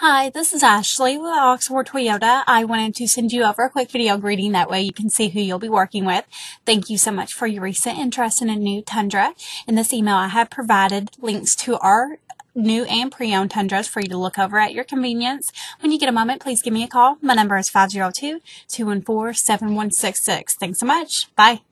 Hi, this is Ashley with Oxmoor Toyota. I wanted to send you over a quick video greeting. That way you can see who you'll be working with. Thank you so much for your recent interest in a new Tundra. In this email, I have provided links to our new and pre-owned Tundras for you to look over at your convenience. When you get a moment, please give me a call. My number is 502-214-7166. Thanks so much. Bye.